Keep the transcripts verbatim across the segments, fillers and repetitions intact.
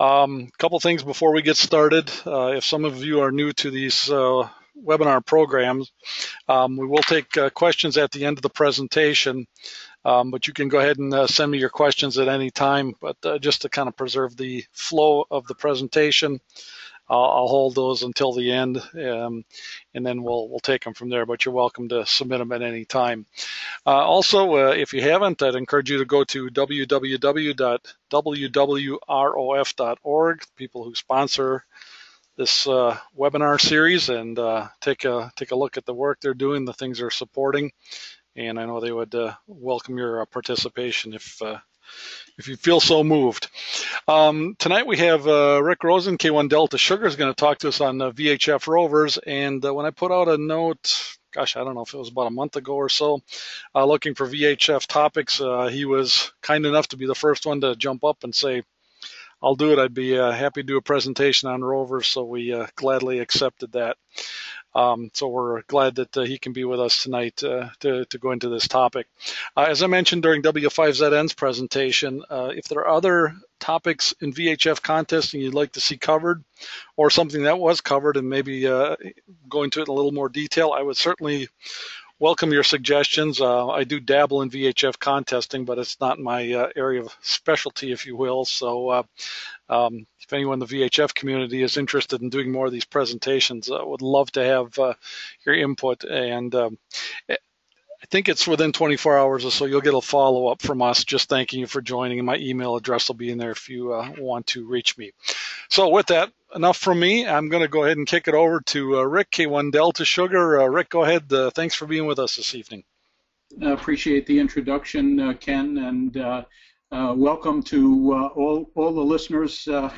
A um, couple things before we get started. Uh, if some of you are new to these uh, webinar programs, um, we will take uh, questions at the end of the presentation, um, but you can go ahead and uh, send me your questions at any time, but uh, just to kind of preserve the flow of the presentation, I'll, I'll hold those until the end, um, and then we'll we'll take them from there, but you're welcome to submit them at any time. Uh, also, uh, if you haven't, I'd encourage you to go to w w w dot w w r o f dot org, people who sponsor this uh, webinar series, and uh, take a take a look at the work they're doing, the things they're supporting, and I know they would uh, welcome your uh, participation if uh, if you feel so moved. Um, tonight we have uh, Rick Rosen, K one Delta Sugar, is going to talk to us on uh, V H F rovers, and uh, when I put out a note, gosh, I don't know if it was about a month ago or so, uh, looking for V H F topics, uh, he was kind enough to be the first one to jump up and say, I'll do it. I'd be uh, happy to do a presentation on rovers, so we uh, gladly accepted that. Um, so we're glad that uh, he can be with us tonight uh, to, to go into this topic. Uh, as I mentioned during W five Z N's presentation, uh, if there are other topics in V H F contesting you'd like to see covered, or something that was covered and maybe uh, go into it in a little more detail, I would certainly welcome your suggestions. Uh, I do dabble in V H F contesting, but it's not my uh, area of specialty, if you will. So uh, um, if anyone in the V H F community is interested in doing more of these presentations, I uh, would love to have uh, your input. And um, I think it's within twenty-four hours or so, you'll get a follow-up from us just thanking you for joining. And my email address will be in there if you uh, want to reach me. So with that, enough from me. I'm going to go ahead and kick it over to uh, Rick, K one Delta Sugar. Uh, Rick, go ahead. Uh, thanks for being with us this evening. I appreciate the introduction, uh, Ken, and uh, uh, welcome to uh, all, all the listeners uh,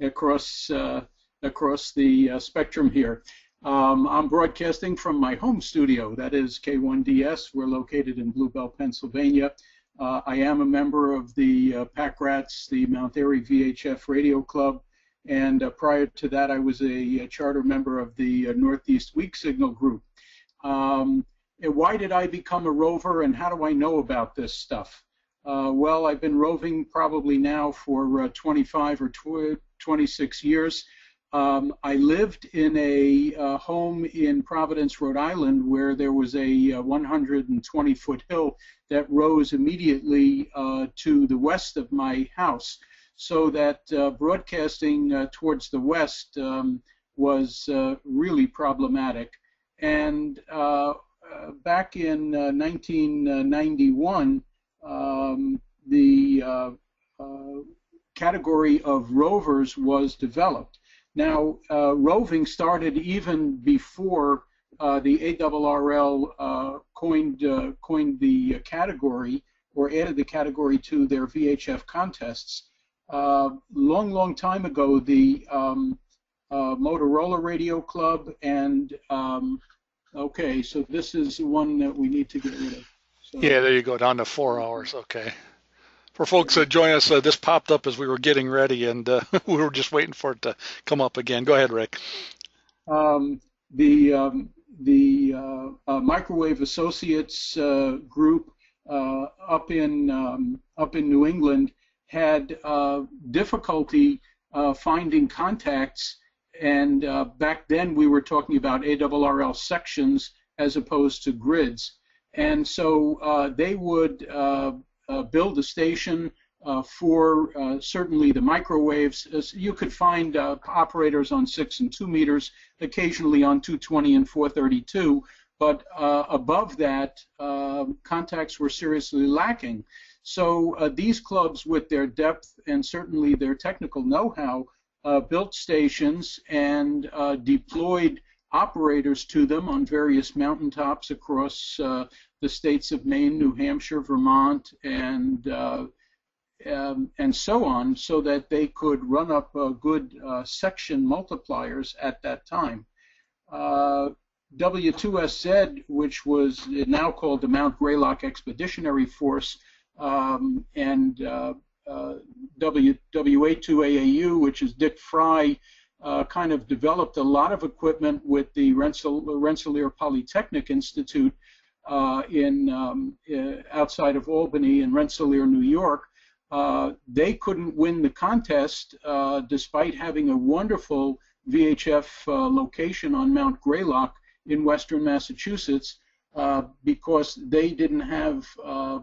across, uh, across the uh, spectrum here. Um, I'm broadcasting from my home studio, that is K one D S. We're located in Blue Bell, Pennsylvania. Uh, I am a member of the uh, PACRATS, the Mount Airy V H F Radio Club. And uh, prior to that, I was a, a charter member of the uh, Northeast Weak Signal Group. Um, why did I become a rover, and how do I know about this stuff? Uh, well, I've been roving probably now for uh, twenty-five or twenty-six years. Um, I lived in a uh, home in Providence, Rhode Island, where there was a one hundred twenty foot hill that rose immediately uh, to the west of my house, so that uh, broadcasting uh, towards the west um, was uh, really problematic. And uh, uh, back in uh, nineteen ninety-one, um, the uh, uh, category of rovers was developed. Now, uh, roving started even before uh, the A R R L uh, coined, uh, coined the category, or added the category to their V H F contests. Uh, long, long time ago, the um, uh, Motorola Radio Club, and um, okay, so this is one that we need to get rid of. So. Yeah, there you go, down to four hours. Okay, for folks that join us, uh, this popped up as we were getting ready, and uh, we were just waiting for it to come up again. Go ahead, Rick. Um, the um, the uh, uh, Microwave Associates uh, group uh, up in um, up in New England had uh, difficulty uh, finding contacts, and uh, back then we were talking about A R R L sections as opposed to grids. And so uh, they would uh, uh, build a station uh, for uh, certainly the microwaves. You could find uh, operators on six and two meters, occasionally on two twenty and four thirty-two, but uh, above that, uh, contacts were seriously lacking. So uh, these clubs, with their depth and certainly their technical know-how, uh, built stations and uh, deployed operators to them on various mountaintops across uh, the states of Maine, New Hampshire, Vermont, and uh, um, and so on, so that they could run up uh, good uh, section multipliers at that time. Uh, W two S Z, which was now called the Mount Greylock Expeditionary Force, Um, and uh, uh, W W A two A A U, which is Dick Fry, uh, kind of developed a lot of equipment with the Rensselaer Polytechnic Institute uh, in um, uh, outside of Albany in Rensselaer, New York, uh, they couldn't win the contest uh, despite having a wonderful V H F uh, location on Mount Greylock in Western Massachusetts uh, because they didn't have uh, uh,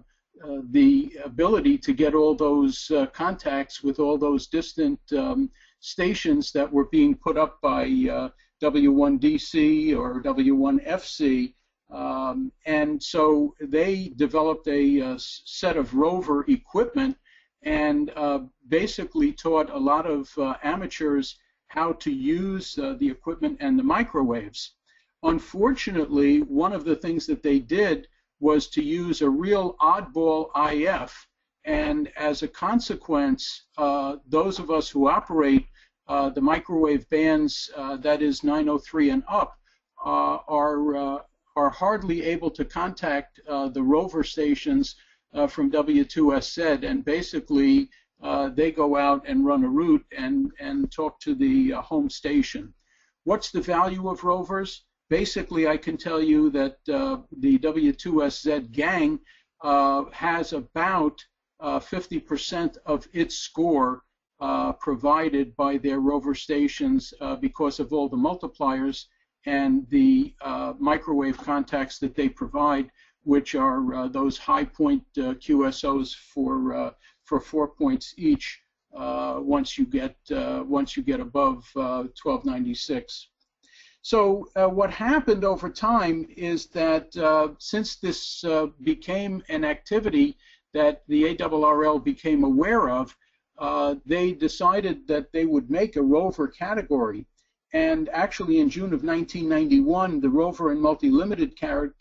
the ability to get all those uh, contacts with all those distant um, stations that were being put up by uh, W one D C or W one F C, um, and so they developed a, a set of rover equipment and uh, basically taught a lot of uh, amateurs how to use uh, the equipment and the microwaves. Unfortunately, one of the things that they did was to use a real oddball I F, and as a consequence, uh, those of us who operate uh, the microwave bands, uh, that is nine oh three and up, uh, are, uh, are hardly able to contact uh, the rover stations uh, from W two S Z, and basically Uh, they go out and run a route and, and talk to the uh, home station. What's the value of rovers? Basically, I can tell you that uh, the W two S Z gang uh, has about uh, fifty percent of its score uh, provided by their rover stations uh, because of all the multipliers and the uh, microwave contacts that they provide, which are uh, those high point uh, Q S Os for uh, for four points each uh, once you get uh, once you get above uh, twelve ninety-six. So uh, what happened over time is that uh, since this uh, became an activity that the A R R L became aware of, uh, they decided that they would make a rover category. And actually, in June of nineteen ninety-one, the rover and multi-limited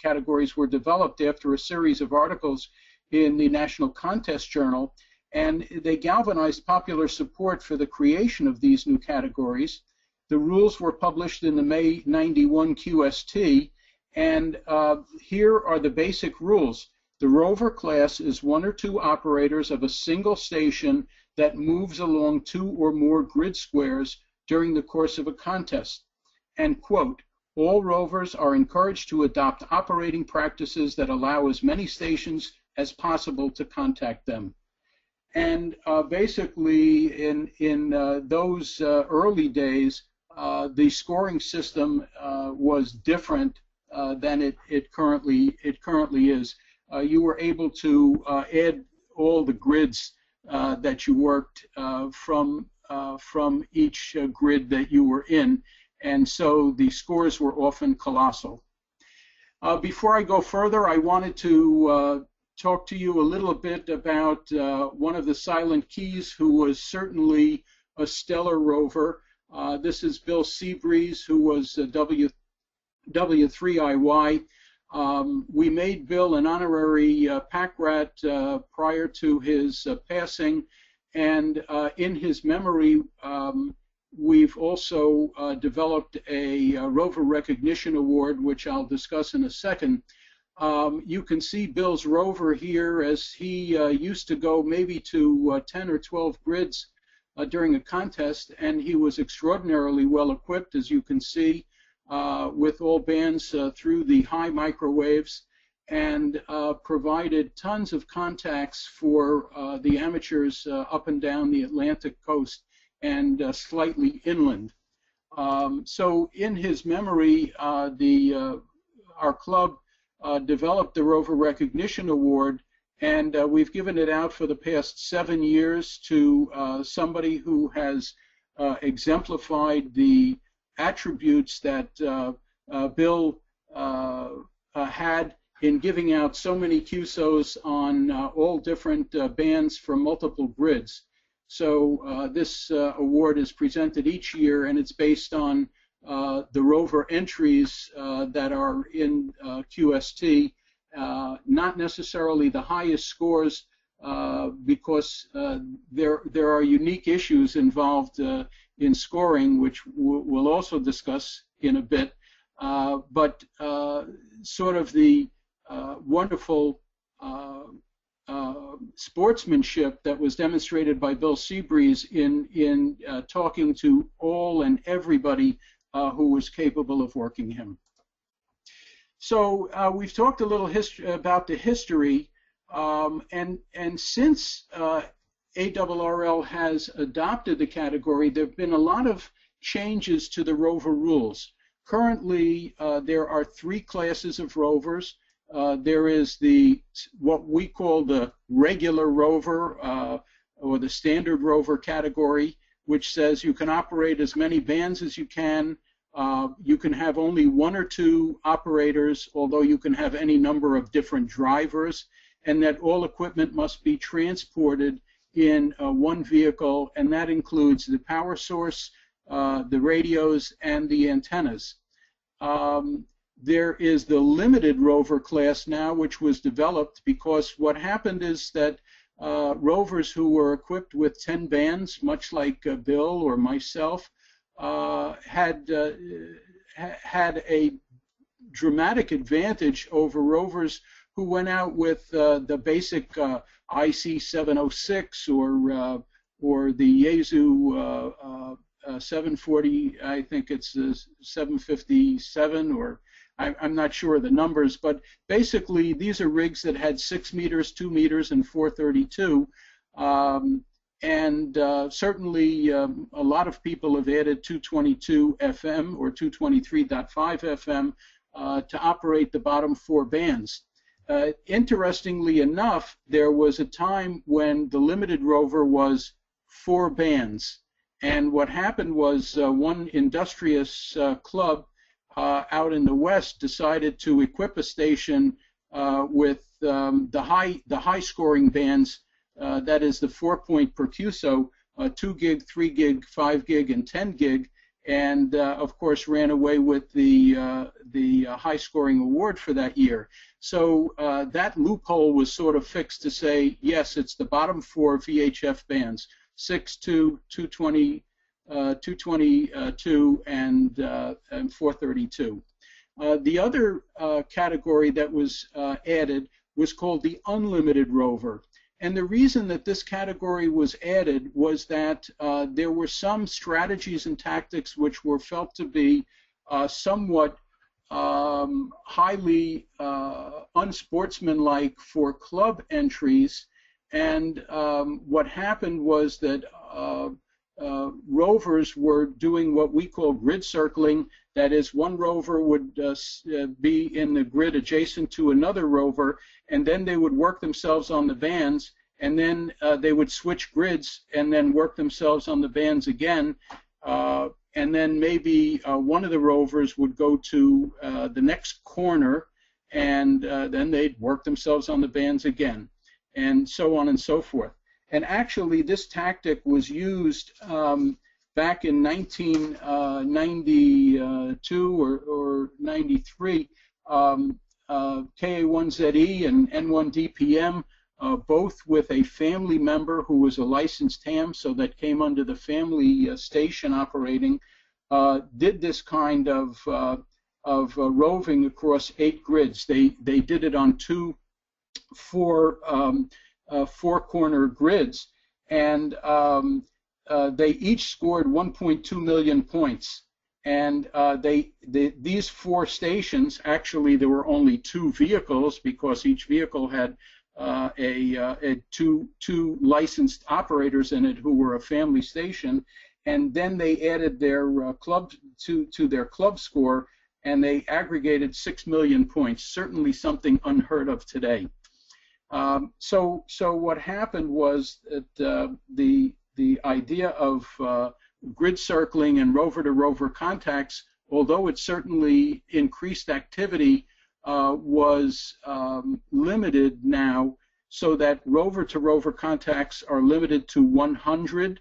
categories were developed after a series of articles in the National Contest Journal, and they galvanized popular support for the creation of these new categories. The rules were published in the May ninety-one Q S T, and uh, here are the basic rules. The rover class is one or two operators of a single station that moves along two or more grid squares during the course of a contest. And quote, all rovers are encouraged to adopt operating practices that allow as many stations as possible to contact them. And uh, basically, in, in uh, those uh, early days, uh, the scoring system uh, was different uh, than it, it, currently, it currently is. Uh, you were able to uh, add all the grids uh, that you worked uh, from Uh, from each uh, grid that you were in, and so the scores were often colossal. Uh, before I go further, I wanted to uh, talk to you a little bit about uh, one of the silent keys who was certainly a stellar rover. Uh, this is Bill Seabreeze, who was a W, W three I Y. Um, we made Bill an honorary uh, PACRAT uh, prior to his uh, passing, and uh, in his memory, um, we've also uh, developed a, a Rover Recognition Award, which I'll discuss in a second. Um, you can see Bill's rover here as he uh, used to go maybe to uh, ten or twelve grids uh, during a contest, and he was extraordinarily well equipped, as you can see, uh, with all bands uh, through the high microwaves, and uh, provided tons of contacts for uh, the amateurs uh, up and down the Atlantic coast and uh, slightly inland. Um, so in his memory, uh, the, uh, our club uh, developed the Rover Recognition Award, and uh, we've given it out for the past seven years to uh, somebody who has uh, exemplified the attributes that uh, uh, Bill uh, uh, had in giving out so many Q S Os on uh, all different uh, bands from multiple grids. So uh, this uh, award is presented each year, and it's based on uh, the rover entries uh, that are in uh, Q S T, uh, not necessarily the highest scores uh, because uh, there, there are unique issues involved uh, in scoring, which we'll also discuss in a bit, uh, but uh, sort of the Uh, wonderful uh, uh, sportsmanship that was demonstrated by Bill Seabreeze in, in uh, talking to all and everybody uh, who was capable of working him. So uh, we've talked a little history about the history, um, and, and since uh, A R R L has adopted the category, there have been a lot of changes to the rover rules. Currently, uh, there are three classes of rovers. Uh, there is the what we call the regular rover uh, or the standard rover category, which says you can operate as many bands as you can. Uh, you can have only one or two operators, although you can have any number of different drivers, and that all equipment must be transported in uh, one vehicle, and that includes the power source, uh, the radios, and the antennas. Um, there is the limited rover class now, which was developed because what happened is that uh, rovers who were equipped with ten bands, much like uh, Bill or myself, uh, had, uh, had a dramatic advantage over rovers who went out with uh, the basic uh, I C seven oh six or uh, or the Yaesu uh, uh, seven forty, I think it's uh, seven fifty-seven, or I, I'm not sure of the numbers, but basically these are rigs that had six meters, two meters, and four thirty-two, um, and uh, certainly um, a lot of people have added two twenty-two F M or two twenty-three point five F M uh, to operate the bottom four bands. Uh, interestingly enough, there was a time when the limited rover was four bands, and what happened was uh, one industrious uh, club uh, out in the West decided to equip a station uh, with um, the high the high scoring bands, uh, that is the four point percusso, uh, two gig, three gig, five gig, and ten gig, and uh, of course ran away with the uh, the uh, high scoring award for that year. So uh, that loophole was sort of fixed to say, yes, it's the bottom four V H F bands, six two, two twenty, uh, two twenty-two, and, uh, and four thirty-two. Uh, the other uh, category that was uh, added was called the unlimited rover. And the reason that this category was added was that uh, there were some strategies and tactics which were felt to be uh, somewhat um, highly uh, unsportsmanlike for club entries. And um, what happened was that uh, uh, rovers were doing what we call grid circling. That is, one rover would uh, be in the grid adjacent to another rover, and then they would work themselves on the bands, and then uh, they would switch grids and then work themselves on the bands again, uh, and then maybe uh, one of the rovers would go to uh, the next corner, and uh, then they'd work themselves on the bands again, and so on and so forth. And actually this tactic was used um, back in nineteen ninety-two or, or ninety-three. um, Uh, K one Z E and N one D P M, uh, both with a family member who was a licensed ham, so that came under the family uh, station operating, uh, did this kind of uh, of uh, roving across eight grids. They they did it on two four um, uh, four corner grids, and um, uh, they each scored one point two million points. And uh, they, they, these four stations, actually there were only two vehicles because each vehicle had uh, a, uh, a two, two licensed operators in it who were a family station, and then they added their uh, club to, to their club score, and they aggregated six million points, certainly something unheard of today. Um, so, so what happened was that uh, the, the idea of uh, grid circling and rover-to-rover contacts, although it certainly increased activity, uh, was um, limited now, so that rover-to-rover contacts are limited to one hundred.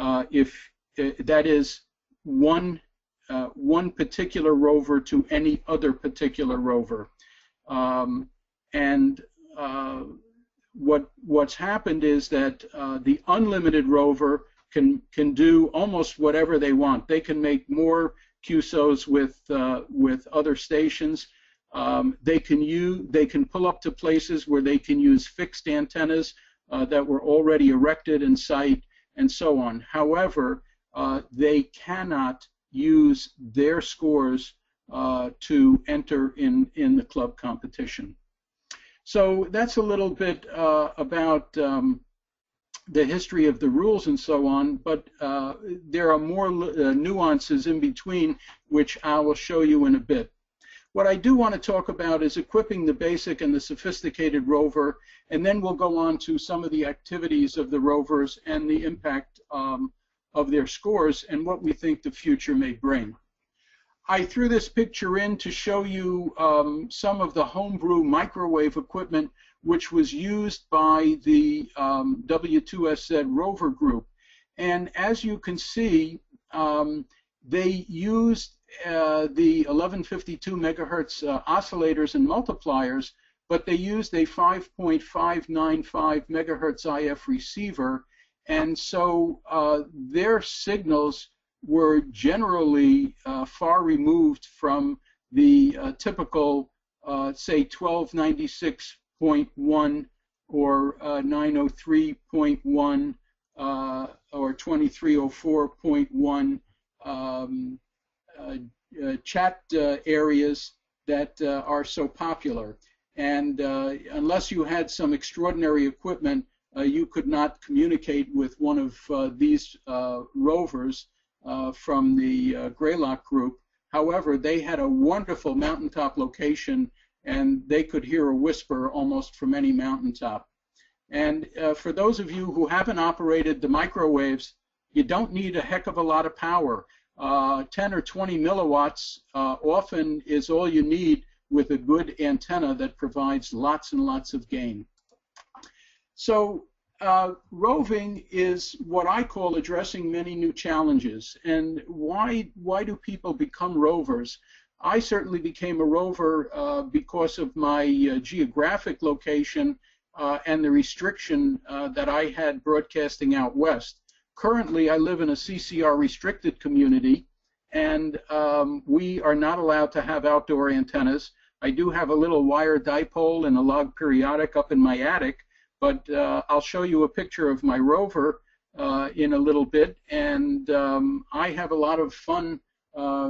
Uh, if uh, that is one uh, one particular rover to any other particular rover, um, and uh, what what's happened is that uh, the unlimited rover Can, can do almost whatever they want. They can make more Q S Os with uh, with other stations. Um, they can use, they can pull up to places where they can use fixed antennas uh, that were already erected in site, and so on. However, uh, they cannot use their scores uh, to enter in in the club competition. So that's a little bit uh, about. Um, the history of the rules and so on, but uh, there are more uh, nuances in between, which I will show you in a bit. What I do want to talk about is equipping the basic and the sophisticated rover, and then we'll go on to some of the activities of the rovers and the impact um, of their scores and what we think the future may bring. I threw this picture in to show you um, some of the homebrew microwave equipment which was used by the um, W two S Z rover group. And as you can see, um, they used uh, the eleven fifty-two megahertz uh, oscillators and multipliers, but they used a five point five nine five megahertz I F receiver, and so uh, their signals were generally uh, far removed from the uh, typical, uh, say, twelve ninety-six point one or uh, nine oh three point one uh, or twenty-three oh four point one um, uh, uh, chat uh, areas that uh, are so popular. And uh, unless you had some extraordinary equipment, uh, you could not communicate with one of uh, these uh, rovers Uh, from the uh, Greylock group. However, they had a wonderful mountaintop location, and they could hear a whisper almost from any mountaintop. And uh, for those of you who haven't operated the microwaves, you don't need a heck of a lot of power. Uh, ten or twenty milliwatts uh, often is all you need with a good antenna that provides lots and lots of gain. So Uh, roving is what I call addressing many new challenges. And why, why do people become rovers? I certainly became a rover uh, because of my uh, geographic location uh, and the restriction uh, that I had broadcasting out west. Currently, I live in a C C R restricted community, and um, we are not allowed to have outdoor antennas. I do have a little wire dipole and a log periodic up in my attic, but uh, I'll show you a picture of my rover uh, in a little bit, and um, I have a lot of fun, uh,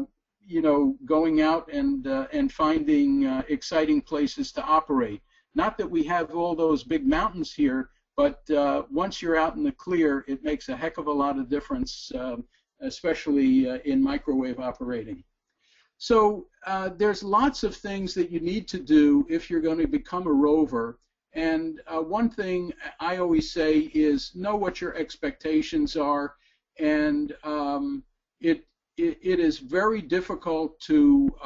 you know, going out and, uh, and finding uh, exciting places to operate. Not that we have all those big mountains here, but uh, once you're out in the clear, it makes a heck of a lot of difference, uh, especially uh, in microwave operating. So uh, there's lots of things that you need to do if you're going to become a rover. And uh, one thing I always say is know what your expectations are, and um, it, it it is very difficult to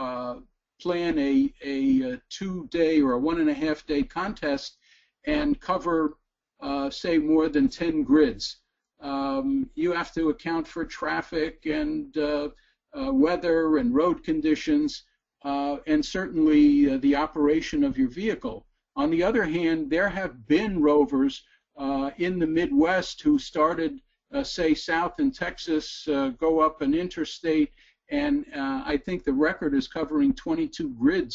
uh, plan a, a two-day or a one-and-a-half-day contest and cover, uh, say, more than ten grids. Um, you have to account for traffic and uh, uh, weather and road conditions, uh, and certainly uh, the operation of your vehicle. On the other hand, there have been rovers uh, in the Midwest who started, uh, say, south in Texas, uh, go up an interstate, and uh, I think the record is covering twenty-two grids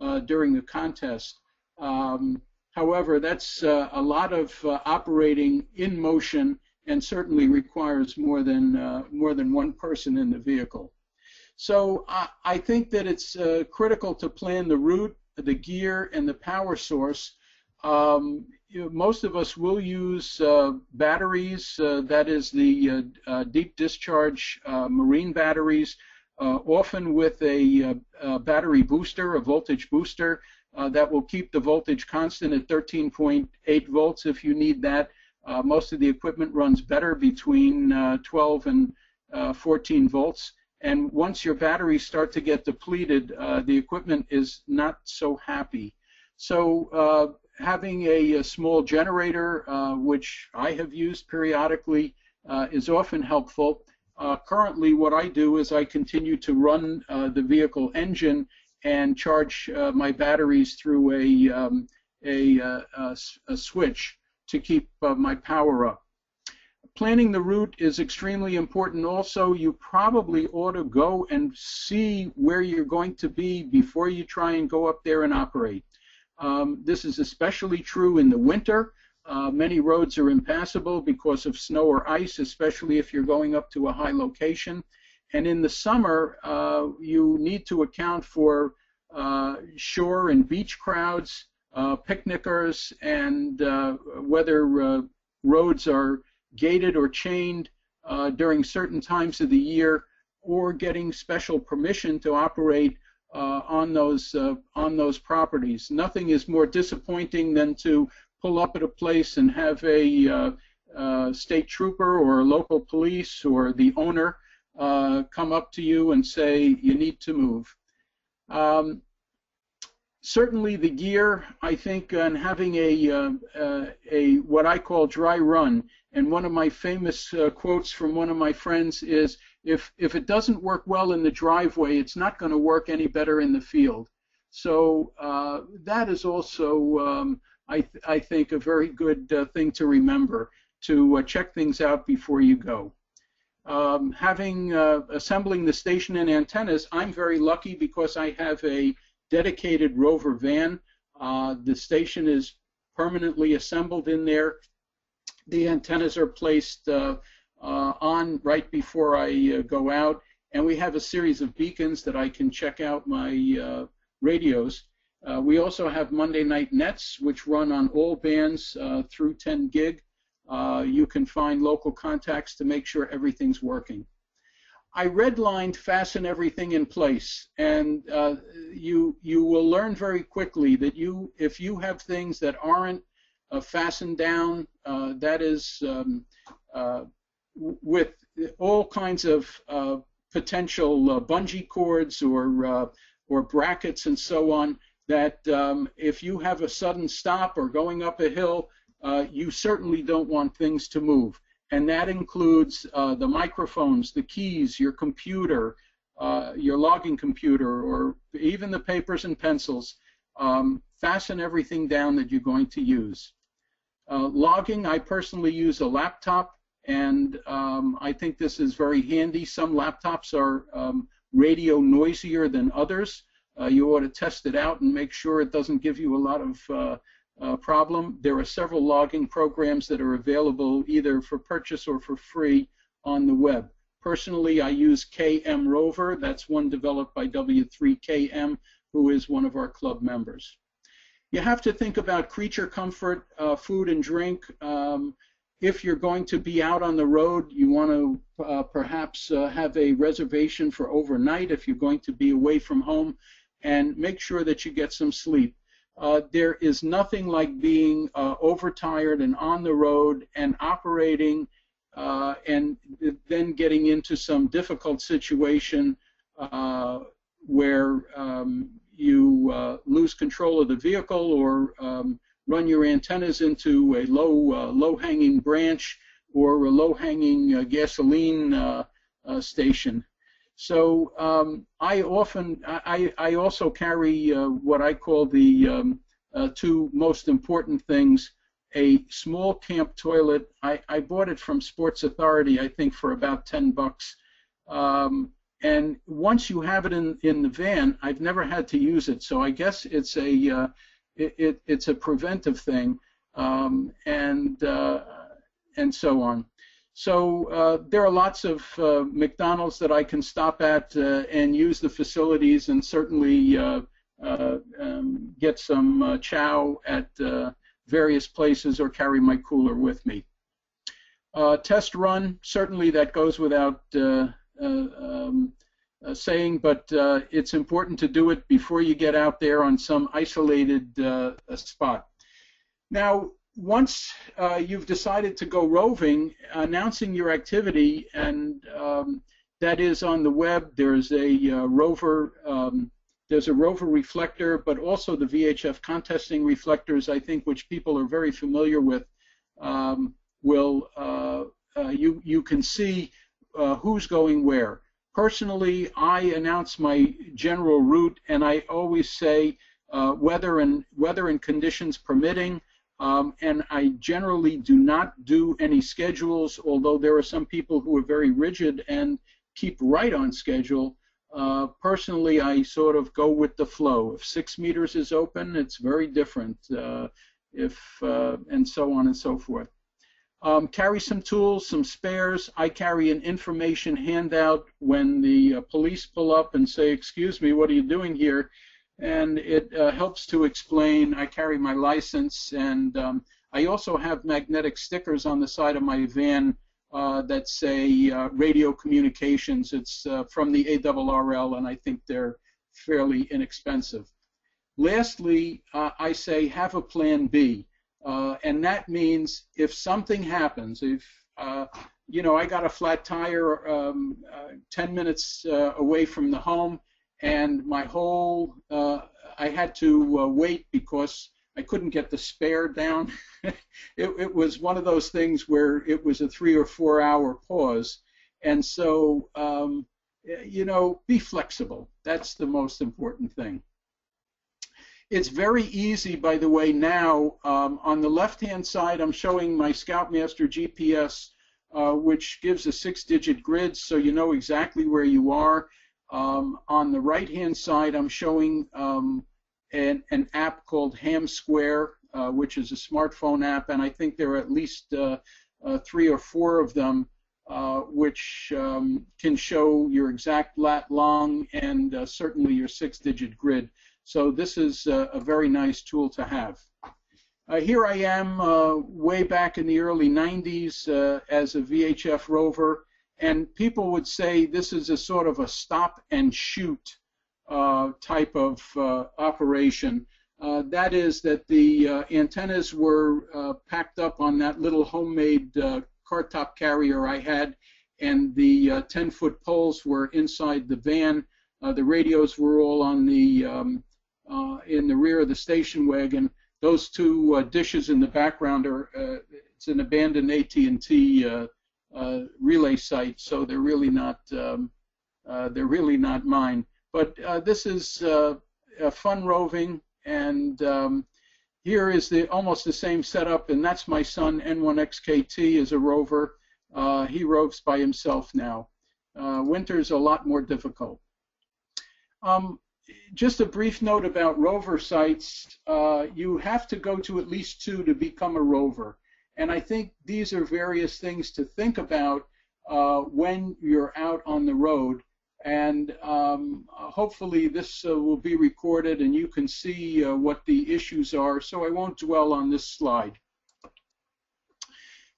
uh, during the contest. Um, however, that's uh, a lot of uh, operating in motion, and certainly requires more than uh, more than one person in the vehicle. So I, I think that it's uh, critical to plan the route, the gear, and the power source. Um, you know, most of us will use uh, batteries, uh, that is the uh, uh, deep discharge uh, marine batteries, uh, often with a uh, uh, battery booster, a voltage booster, uh, that will keep the voltage constant at thirteen point eight volts if you need that. Uh, most of the equipment runs better between uh, twelve and uh, fourteen volts. And once your batteries start to get depleted, uh, the equipment is not so happy. So uh, having a, a small generator, uh, which I have used periodically, uh, is often helpful. Uh, currently, what I do is I continue to run uh, the vehicle engine and charge uh, my batteries through a, um, a, uh, a, a switch to keep uh, my power up. Planning the route is extremely important also. You probably ought to go and see where you're going to be before you try and go up there and operate. Um, this is especially true in the winter. Uh, many roads are impassable because of snow or ice, especially if you're going up to a high location. And in the summer, uh, you need to account for uh, shore and beach crowds, uh, picnickers, and uh, weather uh, roads are gated or chained uh, during certain times of the year, or getting special permission to operate uh, on those uh, on those properties. Nothing is more disappointing than to pull up at a place and have a uh, uh, state trooper or local police or the owner uh, come up to you and say you need to move. Um, Certainly, the gear, I think, and having a, uh, uh, a what I call dry run. And one of my famous uh, quotes from one of my friends is, if, if it doesn't work well in the driveway, it's not going to work any better in the field. So uh, that is also, um, I, th I think, a very good uh, thing to remember, to uh, check things out before you go. Um, having uh, assembling the station and antennas, I'm very lucky because I have a dedicated Rover van. Uh, the station is permanently assembled in there. The antennas are placed uh, uh, on right before I uh, go out, and we have a series of beacons that I can check out my uh, radios. Uh, we also have Monday night nets, which run on all bands uh, through ten gig. Uh, you can find local contacts to make sure everything's working. I redlined fasten everything in place, and uh, you you will learn very quickly that you if you have things that aren't uh, fastened down, uh, that is um, uh, with all kinds of uh, potential uh, bungee cords or uh, or brackets and so on, that um, if you have a sudden stop or going up a hill, uh, you certainly don't want things to move. And that includes uh, the microphones, the keys, your computer, uh, your logging computer, or even the papers and pencils. Um, fasten everything down that you're going to use. Uh, logging, I personally use a laptop, and um, I think this is very handy. Some laptops are um, radio noisier than others. Uh, you ought to test it out and make sure it doesn't give you a lot of uh, Uh, problem. There are several logging programs that are available either for purchase or for free on the web. Personally, I use K M Rover. That's one developed by W three K M, who is one of our club members. You have to think about creature comfort, uh, food and drink. Um, if you're going to be out on the road, you want to uh, perhaps uh, have a reservation for overnight if you're going to be away from home, and make sure that you get some sleep. Uh, there is nothing like being uh, overtired and on the road and operating uh, and then getting into some difficult situation uh, where um, you uh, lose control of the vehicle or um, run your antennas into a low, uh, low-hanging branch or a low-hanging uh, gasoline uh, uh, station. So um, I often, I, I also carry uh, what I call the um, uh, two most important things, a small camp toilet. I, I bought it from Sports Authority, I think, for about ten bucks. Um, and once you have it in, in the van, I've never had to use it. So I guess it's a, uh, it, it, it's a preventive thing um, and, uh, and so on. So uh, there are lots of uh, McDonald's that I can stop at uh, and use the facilities, and certainly uh, uh, um, get some uh, chow at uh, various places or carry my cooler with me. Uh, test run, certainly that goes without uh, uh, um, uh, saying, but uh, it's important to do it before you get out there on some isolated uh, spot. Now, once uh, you've decided to go roving, announcing your activity, and um, that is on the web. There's a uh, rover, um, there's a rover reflector, but also the V H F contesting reflectors, I think, which people are very familiar with. Um, will uh, uh, you you can see uh, who's going where. Personally, I announce my general route, and I always say uh, weather and weather and conditions permitting. Um, and I generally do not do any schedules, although there are some people who are very rigid and keep right on schedule. Uh, personally, I sort of go with the flow. If six meters is open, it's very different, uh, if, uh, and so on and so forth. Um, carry some tools, some spares. I carry an information handout when the uh, police pull up and say, "Excuse me, what are you doing here?" And it uh, helps to explain. I carry my license, and um, I also have magnetic stickers on the side of my van uh, that say uh, radio communications. It's uh, from the A R R L, and I think they're fairly inexpensive. Lastly, uh, I say have a plan B, uh, and that means if something happens, if uh, you know, I got a flat tire um, uh, ten minutes uh, away from the home, and my whole, uh, I had to uh, wait because I couldn't get the spare down. it, it was one of those things where it was a three or four hour pause, and so, um, you know, be flexible. That's the most important thing. It's very easy, by the way, now. Um, on the left-hand side, I'm showing my Scoutmaster G P S, uh, which gives a six digit grid, so you know exactly where you are. Um, on the right-hand side, I'm showing um, an, an app called Ham Square, uh, which is a smartphone app, and I think there are at least uh, uh, three or four of them, uh, which um, can show your exact lat long and uh, certainly your six digit grid. So this is a, a very nice tool to have. Uh, here I am uh, way back in the early nineties uh, as a V H F rover, and people would say this is a sort of a stop and shoot uh, type of uh, operation. Uh, that is that the uh, antennas were uh, packed up on that little homemade uh, car top carrier I had, and the uh, ten foot poles were inside the van. Uh, the radios were all on the um, Uh, in the rear of the station wagon. Those two uh, dishes in the background are, uh, it's an abandoned A T and T uh, uh, relay site, so they're really not, um, uh, they're really not mine. But uh, this is uh, a fun roving, and um, here is the almost the same setup, and that's my son, N one X K T, is a rover. Uh, he roves by himself now. Uh, winter's a lot more difficult. Um, Just a brief note about rover sites. Uh, you have to go to at least two to become a rover. And I think these are various things to think about uh, when you're out on the road. And um, hopefully this uh, will be recorded and you can see uh, what the issues are. So I won't dwell on this slide.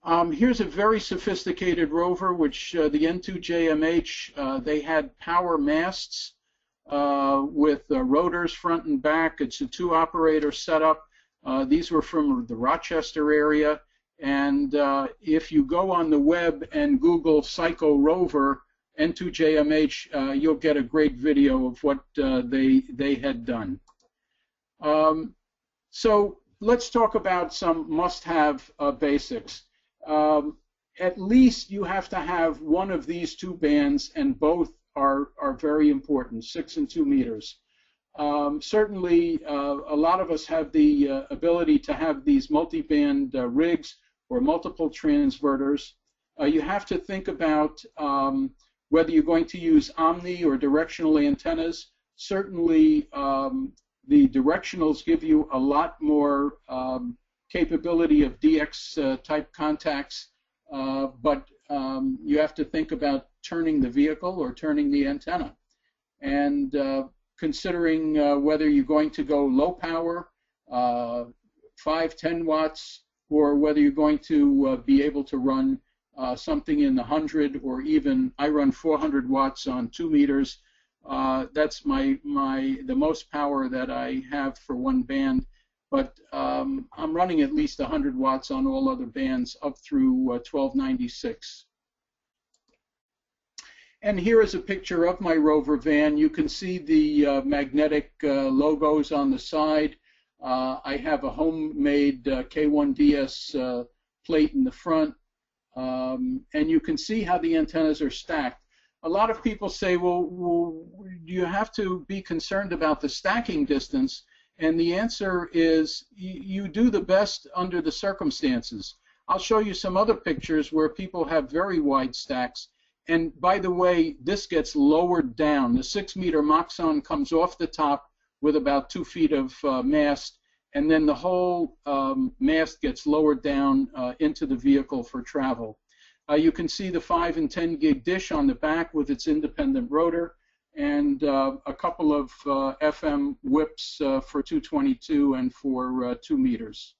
Um, here's a very sophisticated rover, which uh, the N two J M H, uh, they had power masts. Uh, with uh, rotors front and back. It's a two-operator setup. Uh, these were from the Rochester area. And uh, if you go on the web and Google Psycho Rover N two J M H, uh, you'll get a great video of what uh, they, they had done. Um, so let's talk about some must-have uh, basics. Um, at least you have to have one of these two bands, and both Are, are very important, six and two meters. Um, certainly, uh, a lot of us have the uh, ability to have these multi-band uh, rigs or multiple transverters. Uh, you have to think about um, whether you're going to use omni or directional antennas. Certainly, um, the directionals give you a lot more um, capability of D X uh, type contacts, uh, but um, you have to think about turning the vehicle or turning the antenna, and uh, considering uh, whether you're going to go low power, uh, five, ten watts, or whether you're going to uh, be able to run uh, something in the hundred, or even I run four hundred watts on two meters. Uh, that's my my the most power that I have for one band, but um, I'm running at least one hundred watts on all other bands up through uh, twelve ninety-six. And here is a picture of my rover van. You can see the uh, magnetic uh, logos on the side. Uh, I have a homemade uh, K one D S uh, plate in the front. Um, and you can see how the antennas are stacked. A lot of people say, well, well, you have to be concerned about the stacking distance. And the answer is you do the best under the circumstances. I'll show you some other pictures where people have very wide stacks. And by the way, this gets lowered down. The six meter Moxon comes off the top with about two feet of uh, mast, and then the whole um, mast gets lowered down uh, into the vehicle for travel. Uh, you can see the five and ten gig dish on the back with its independent rotor, and uh, a couple of uh, F M whips uh, for two twenty-two and for uh, two meters.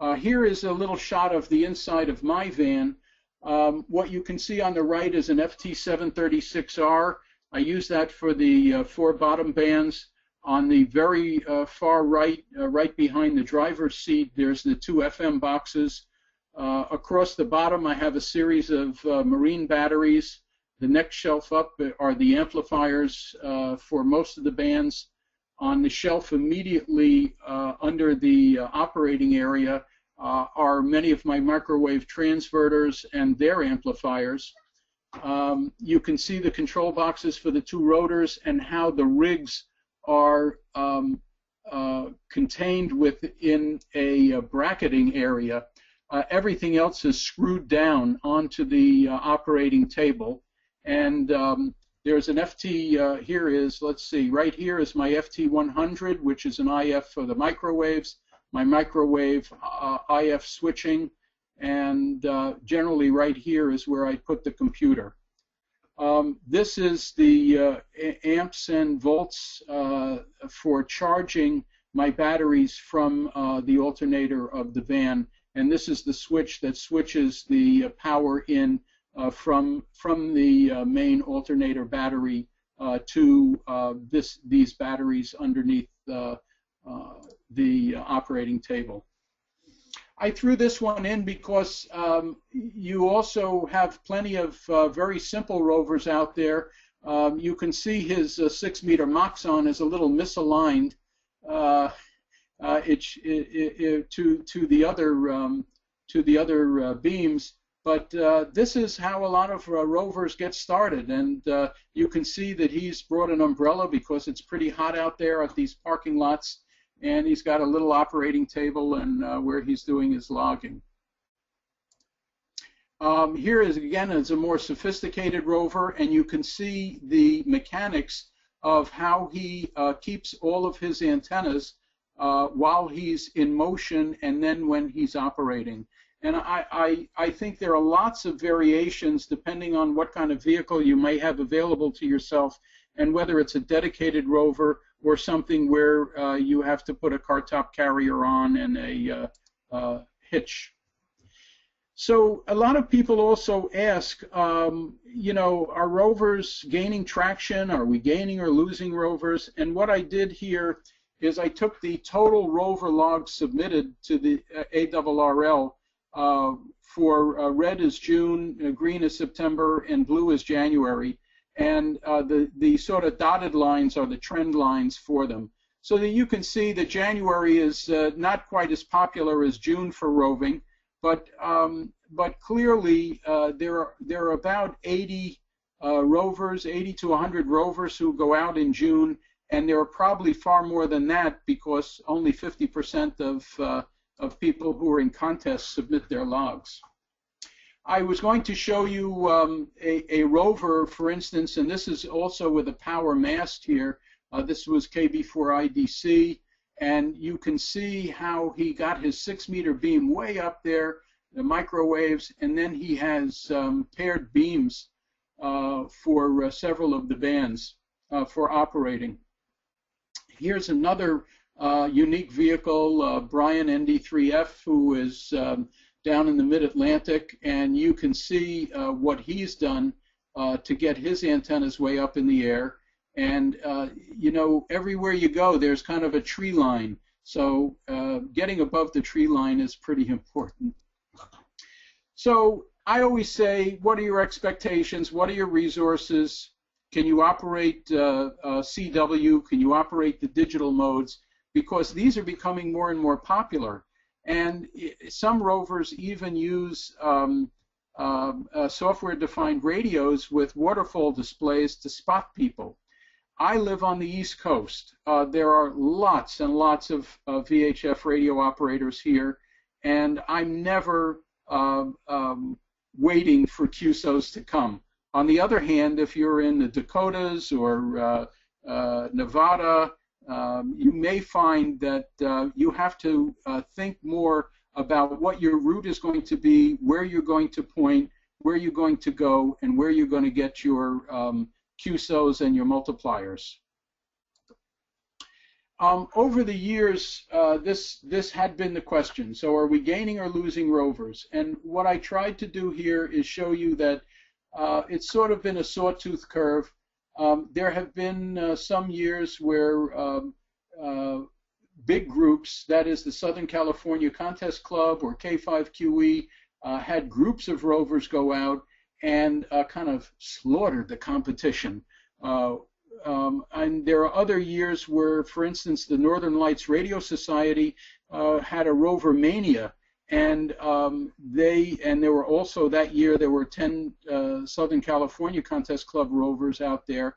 Uh, here is a little shot of the inside of my van. Um, what you can see on the right is an F T seven thirty-six R. I use that for the uh, four bottom bands. On the very uh, far right, uh, right behind the driver's seat, there's the two F M boxes. Uh, across the bottom, I have a series of uh, marine batteries. The next shelf up are the amplifiers uh, for most of the bands. On the shelf immediately uh, under the uh, operating area uh, are many of my microwave transverters and their amplifiers. Um, you can see the control boxes for the two rotors and how the rigs are um, uh, contained within a uh, bracketing area. Uh, everything else is screwed down onto the uh, operating table. And um, there's an F T, uh, here is, let's see, right here is my F T one hundred, which is an I F for the microwaves, my microwave uh, I F switching, and uh, generally right here is where I put the computer. Um, this is the uh, amps and volts uh, for charging my batteries from uh, the alternator of the van, and this is the switch that switches the power in Uh, from from the uh, main alternator battery uh, to uh, this these batteries underneath uh, uh, the operating table. I threw this one in because um, you also have plenty of uh, very simple rovers out there. Um, you can see his uh, six-meter Moxon is a little misaligned uh, uh, it, it, it, to to the other um, to the other uh, beams. But uh, this is how a lot of uh, rovers get started, and uh, you can see that he's brought an umbrella because it's pretty hot out there at these parking lots, and he's got a little operating table and uh, where he's doing his logging. Um, here is, again, is a more sophisticated rover, and you can see the mechanics of how he uh, keeps all of his antennas uh, while he's in motion and then when he's operating. And I, I, I think there are lots of variations depending on what kind of vehicle you may have available to yourself and whether it's a dedicated rover or something where uh, you have to put a car top carrier on and a uh, uh, hitch. So a lot of people also ask, um, you know, are rovers gaining traction? Are we gaining or losing rovers? And what I did here is I took the total rover logs submitted to the uh, A R R L. Uh, for uh, red is June, uh, green is September, and blue is January. And uh, the, the sort of dotted lines are the trend lines for them. So that you can see that January is uh, not quite as popular as June for roving, but, um, but clearly uh, there, are, there are about eighty uh, rovers, eighty to one hundred rovers who go out in June, and there are probably far more than that because only fifty percent of uh, of people who are in contests submit their logs. I was going to show you um, a, a rover, for instance, and this is also with a power mast here. Uh, this was K B four I D C, and you can see how he got his six-meter beam way up there, the microwaves, and then he has um, paired beams uh, for uh, several of the bands uh, for operating. Here's another Uh, unique vehicle, uh, Brian N D three F, who is um, down in the mid-Atlantic, and you can see uh, what he's done uh, to get his antennas way up in the air. And uh, you know, everywhere you go, there's kind of a tree line, so uh, getting above the tree line is pretty important. So I always say, what are your expectations? What are your resources? Can you operate uh, uh, C W? Can you operate the digital modes? Because these are becoming more and more popular. And some rovers even use um, uh, uh, software-defined radios with waterfall displays to spot people. I live on the East Coast. Uh, there are lots and lots of uh, V H F radio operators here, and I'm never uh, um, waiting for Q S Os to come. On the other hand, if you're in the Dakotas or uh, uh, Nevada, Um, you may find that uh, you have to uh, think more about what your route is going to be, where you're going to point, where you're going to go, and where you're going to get your um, Q S Os and your multipliers. Um, over the years, uh, this this had been the question. So, are we gaining or losing rovers? And what I tried to do here is show you that uh, it's sort of been a sawtooth curve. Um, there have been uh, some years where um, uh, big groups, that is the Southern California Contest Club or K five Q E, uh, had groups of rovers go out and uh, kind of slaughtered the competition. Uh, Um, and there are other years where, for instance, the Northern Lights Radio Society uh, had a rover mania, and um, they and there were also that year there were ten uh, Southern California Contest Club rovers out there,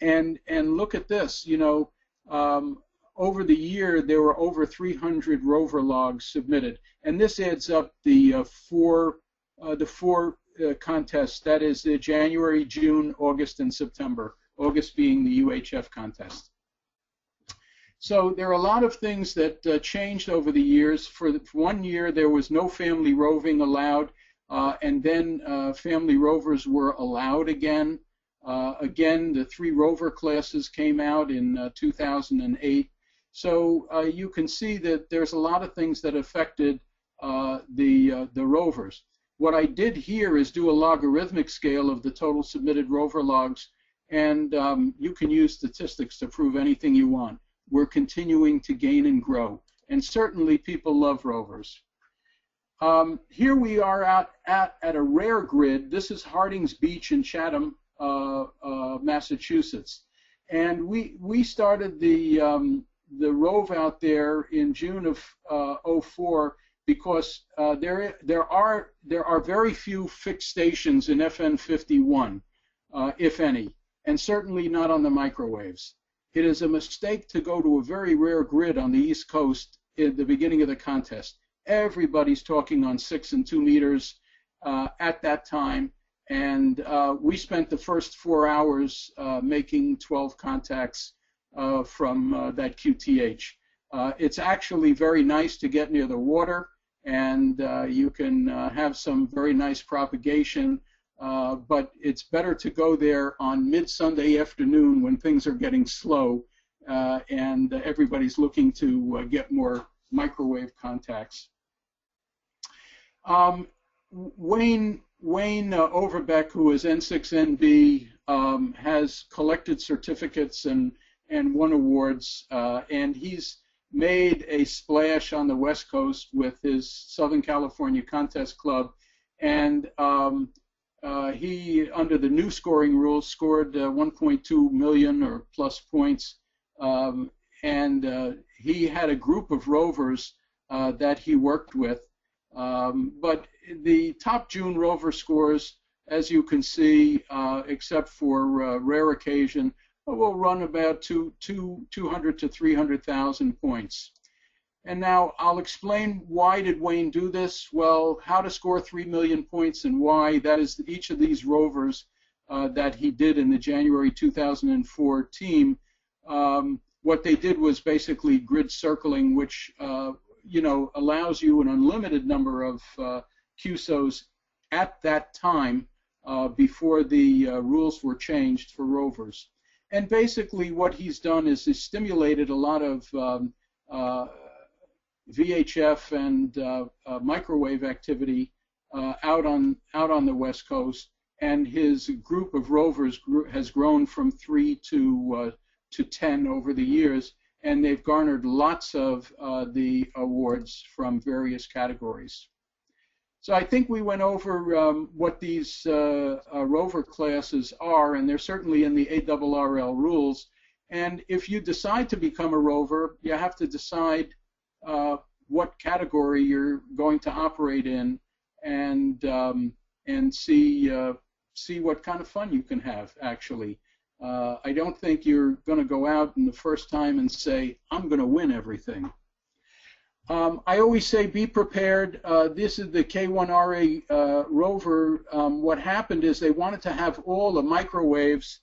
and and look at this, you know, um, over the year there were over three hundred rover logs submitted, and this adds up the uh, four uh, the four uh, contests, that is the January, June, August, and September. August being the U H F contest. So there are a lot of things that uh, changed over the years. For, the, for one year, there was no family roving allowed, uh, and then uh, family rovers were allowed again. Uh, again, the three rover classes came out in uh, two thousand eight. So uh, you can see that there's a lot of things that affected uh, the, uh, the rovers. What I did here is do a logarithmic scale of the total submitted rover logs, and um, you can use statistics to prove anything you want. We're continuing to gain and grow, and certainly people love rovers. Um, here we are out at, at a rare grid. This is Hardings Beach in Chatham, uh, uh, Massachusetts, and we we started the um, the rove out there in June of uh, oh four because uh, there there are there are very few fixed stations in F N fifty-one, uh, if any, and certainly not on the microwaves. It is a mistake to go to a very rare grid on the East Coast at the beginning of the contest. Everybody's talking on six and two meters uh, at that time, and uh, we spent the first four hours uh, making twelve contacts uh, from uh, that Q T H. Uh, it's actually very nice to get near the water, and uh, you can uh, have some very nice propagation. Uh, but it's better to go there on mid-Sunday afternoon when things are getting slow uh, and uh, everybody's looking to uh, get more microwave contacts. Um, Wayne, Wayne uh, Overbeck, who is N six N B, um, has collected certificates and, and won awards, uh, and he's made a splash on the West Coast with his Southern California Contest Club, and um, Uh, he, under the new scoring rules, scored uh, one point two million or plus points, um, and uh, he had a group of rovers uh, that he worked with. Um, but the top June rover scores, as you can see, uh, except for uh, rare occasion, will run about two, two, two hundred to three hundred thousand points. And now I'll explain, why did Wayne do this? Well, how to score three million points and why. That is each of these rovers uh, that he did in the January two thousand four team. Um, what they did was basically grid circling, which uh, you know, allows you an unlimited number of uh, Q S Os at that time uh, before the uh, rules were changed for rovers. And basically what he's done is he's stimulated a lot of um, uh, V H F and uh, uh, microwave activity uh, out on out on the West Coast, and his group of rovers grew, has grown from three to uh, to ten over the years, and they've garnered lots of uh, the awards from various categories. So I think we went over um, what these uh, uh, rover classes are, and they're certainly in the A R R L rules. And if you decide to become a rover, you have to decide Uh, what category you're going to operate in, and um, and see uh, see what kind of fun you can have. Actually, uh, I don't think you're going to go out in the first time and say, "I'm going to win everything." Um, I always say, be prepared. Uh, this is the K one R A uh, rover. Um, what happened is they wanted to have all the microwaves,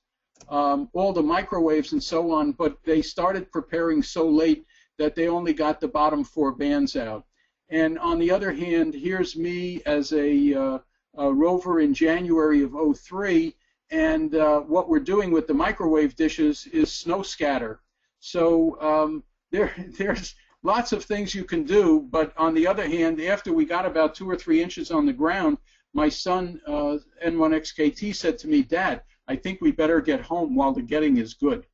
um, all the microwaves, and so on, but they started preparing so late that they only got the bottom four bands out. And on the other hand, here's me as a, uh, a rover in January of oh three, and uh, what we're doing with the microwave dishes is snow scatter. So um, there, there's lots of things you can do, but on the other hand, after we got about two or three inches on the ground, my son, uh, N one X K T, said to me, "Dad, I think we better get home while the getting is good."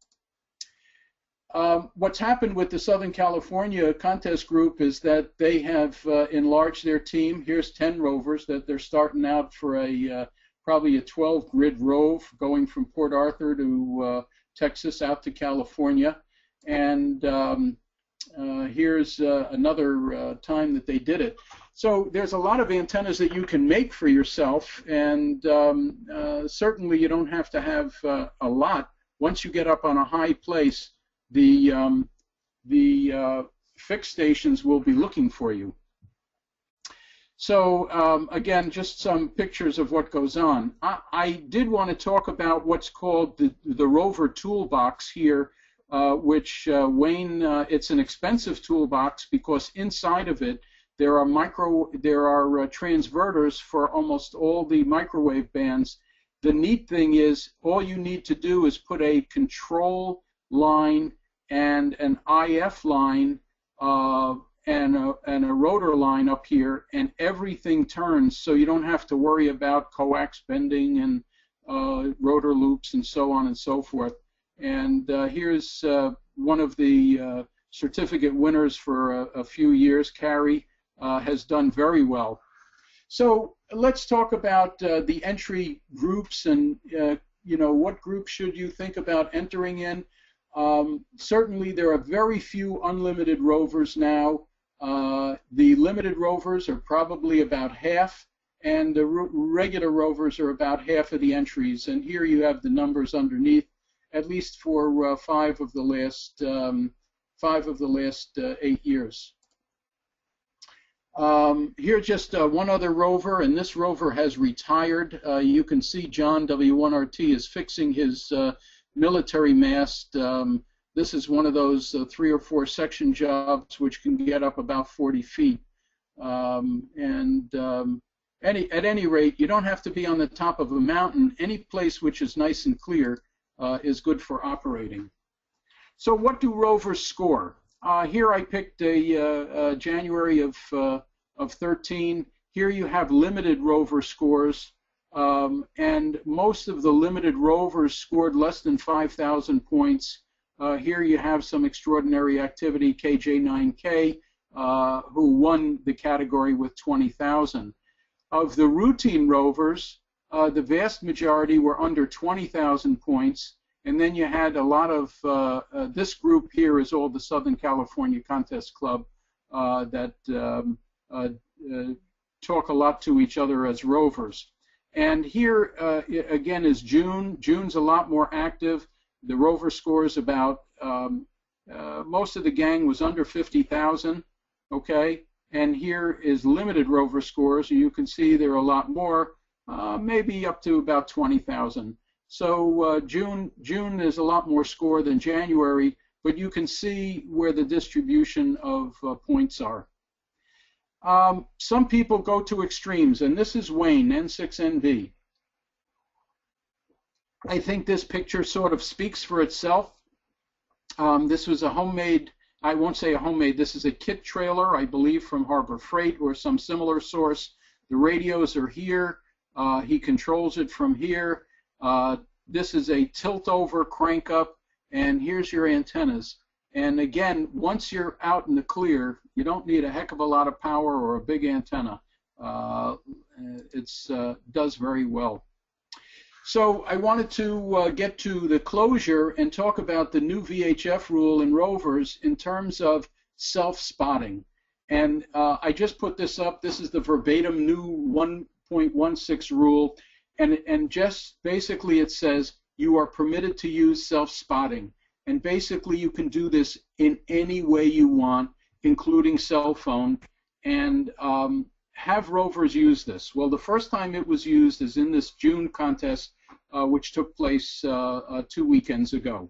Um, what's happened with the Southern California Contest Group is that they have uh, enlarged their team. Here's ten rovers that they're starting out for a uh, probably a twelve grid rove going from Port Arthur to uh, Texas out to California. And um, uh, here's uh, another uh, time that they did it. So there's a lot of antennas that you can make for yourself, and um, uh, certainly you don't have to have uh, a lot. Once you get up on a high place, the um, the uh, fixed stations will be looking for you. So um, again, just some pictures of what goes on. I, I did want to talk about what's called the, the Rover Toolbox here, uh, which uh, Wayne, uh, it's an expensive toolbox because inside of it there are micro, there are uh, transverters for almost all the microwave bands. The neat thing is all you need to do is put a control line and an I F line uh, and, a, and a rotor line up here, and everything turns, so you don't have to worry about coax bending and uh, rotor loops and so on and so forth. And uh, here's uh, one of the uh, certificate winners for a, a few years, Carrie, uh, has done very well. So let's talk about uh, the entry groups and uh, you know, what group should you think about entering in. Um, certainly there are very few unlimited rovers now. Uh, the limited rovers are probably about half, and the regular rovers are about half of the entries, and here you have the numbers underneath, at least for uh, five of the last um, five of the last uh, eight years. Um, here just uh, one other rover, and this rover has retired. Uh, you can see John W one R T is fixing his uh, military mast. Um, this is one of those uh, three or four section jobs which can get up about forty feet. Um, and um, any, at any rate, you don't have to be on the top of a mountain. Any place which is nice and clear uh, is good for operating. So what do rovers score? Uh, here I picked a uh, uh, January of, uh, of thirteen. Here you have limited rover scores. Um, and most of the limited rovers scored less than five thousand points. Uh, here you have some extraordinary activity, K J nine K, uh, who won the category with twenty thousand. Of the routine rovers, uh, the vast majority were under twenty thousand points, and then you had a lot of, uh, uh, this group here is all the Southern California Contest Club uh, that um, uh, uh, talk a lot to each other as rovers. And here, uh, again, is June. June's a lot more active. The rover scores about, um, uh, most of the gang was under fifty thousand, okay? And here is limited rover scores. You can see there are a lot more, uh, maybe up to about twenty thousand. So uh, June, June is a lot more score than January, but you can see where the distribution of uh, points are. Um, some people go to extremes, and this is Wayne, N six N V. I think this picture sort of speaks for itself. Um, this was a homemade, I won't say a homemade, this is a kit trailer, I believe, from Harbor Freight or some similar source. The radios are here. Uh, he controls it from here. Uh, this is a tilt-over crank-up, and here's your antennas. And again, once you're out in the clear, you don't need a heck of a lot of power or a big antenna. Uh, it uh, does very well. So I wanted to uh, get to the closure and talk about the new V H F rule in rovers in terms of self-spotting. And uh, I just put this up. This is the verbatim new one point one six rule. And, and just basically it says you are permitted to use self-spotting. And basically, you can do this in any way you want, including cell phone, and um, have rovers use this. Well, the first time it was used is in this June contest, uh, which took place uh, uh, two weekends ago.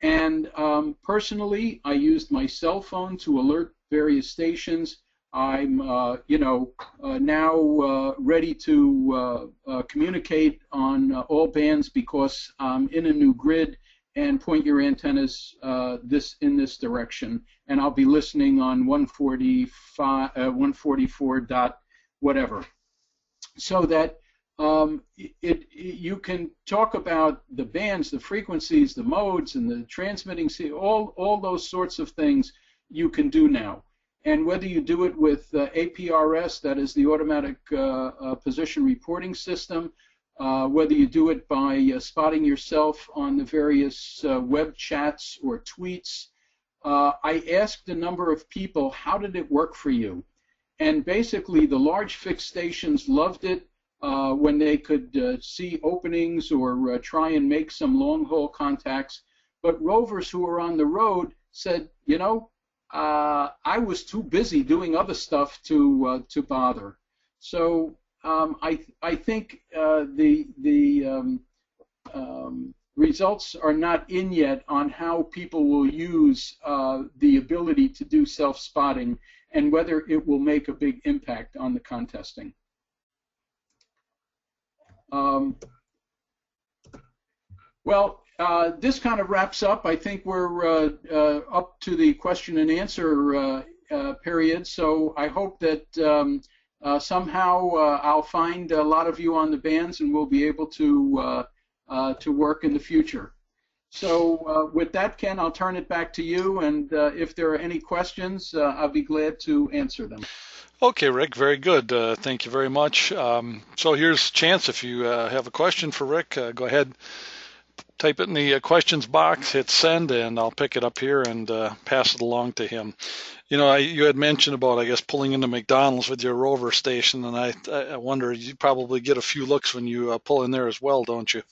And um, personally, I used my cell phone to alert various stations. I'm, uh, you know, uh, now uh, ready to uh, uh, communicate on uh, all bands because I'm in a new grid. and point your antennas uh, this in this direction, and I'll be listening on one forty-five, uh, one forty-four dot whatever, so that um, it, it you can talk about the bands, the frequencies, the modes, and the transmitting, all all those sorts of things you can do now. And whether you do it with uh, A P R S, that is the automatic uh, uh, position reporting system, uh, whether you do it by uh, spotting yourself on the various uh, web chats or tweets, uh, I asked a number of people, how did it work for you? And basically, the large fixed stations loved it uh, when they could uh, see openings or uh, try and make some long-haul contacts. But rovers who were on the road said, you know, Uh, I was too busy doing other stuff to uh, to bother. So um, I th I think uh, the the um, um, results are not in yet on how people will use uh, the ability to do self-spotting and whether it will make a big impact on the contesting. Um, well. Uh, this kind of wraps up. I think we're uh, uh, up to the question and answer uh, uh, period, so I hope that um, uh, somehow uh, I'll find a lot of you on the bands and we'll be able to, uh, uh, to work in the future. So uh, with that, Ken, I'll turn it back to you, and uh, if there are any questions, uh, I'll be glad to answer them. Okay, Rick, very good. Uh, thank you very much. Um, so here's a chance if you uh, have a question for Rick, uh, go ahead. Type it in the questions box, hit send, and I'll pick it up here and uh, pass it along to him. You know, I, you had mentioned about, I guess, pulling into McDonald's with your rover station, and I, I wonder, you probably get a few looks when you uh, pull in there as well, don't you?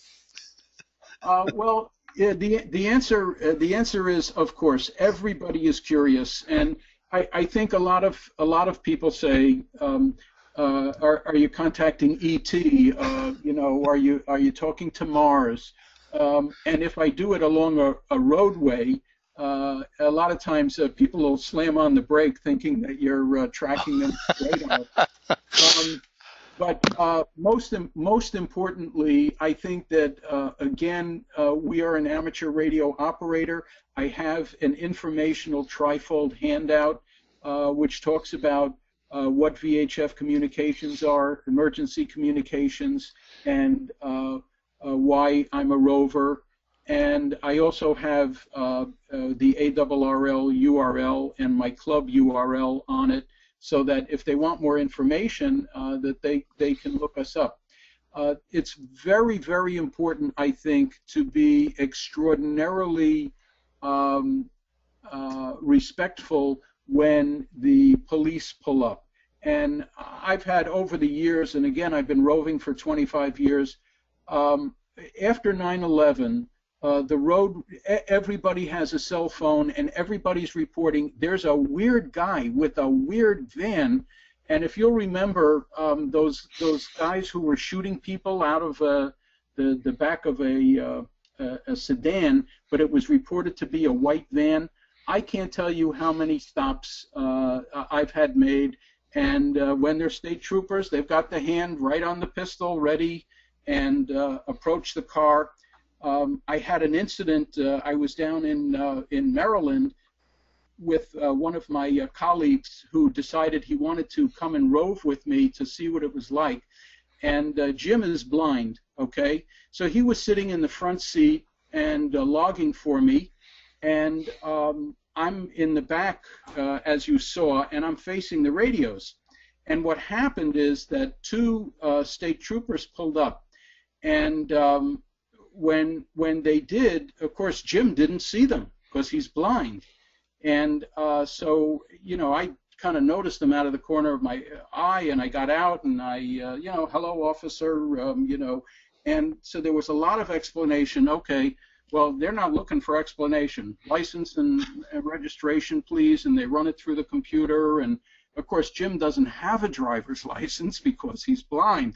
uh, well, yeah, the the answer uh, the answer is, of course, everybody is curious, and I, I think a lot of a lot of people say. Um, Uh, are, are you contacting E T? Uh, you know, are you are you talking to Mars? Um, and if I do it along a, a roadway, uh, a lot of times uh, people will slam on the brake, thinking that you're uh, tracking them straight on. Um, but uh, most most importantly, I think that uh, again, uh, we are an amateur radio operator. I have an informational trifold handout uh, which talks about. Uh, what V H F communications are, emergency communications, and uh, uh, why I'm a rover. And I also have uh, uh, the A R R L U R L and my club U R L on it, so that if they want more information, uh, that they, they can look us up. Uh, it's very, very important, I think, to be extraordinarily um, uh, respectful when the police pull up. And I've had over the years, and again, I've been roving for twenty-five years, um, after nine eleven, uh, the road, everybody has a cell phone and everybody's reporting, there's a weird guy with a weird van. And if you'll remember um, those those guys who were shooting people out of uh, the, the back of a, uh, a, a sedan, but it was reported to be a white van, I can't tell you how many stops uh, I've had made, and uh, when they're state troopers, they've got the hand right on the pistol, ready, and uh, approach the car. Um, I had an incident. Uh, I was down in uh, in Maryland with uh, one of my uh, colleagues who decided he wanted to come and rove with me to see what it was like. And uh, Jim is blind, okay, so he was sitting in the front seat and uh, logging for me, and um, I'm in the back, uh, as you saw, and I'm facing the radios. And what happened is that two uh, state troopers pulled up. And um, when, when they did, of course, Jim didn't see them because he's blind. And uh, so, you know, I kind of noticed them out of the corner of my eye, and I got out, and I, uh, you know, hello, officer, um, you know. And so there was a lot of explanation, okay, well, they're not looking for explanation. License and, and registration, please, and they run it through the computer. And, of course, Jim doesn't have a driver's license because he's blind,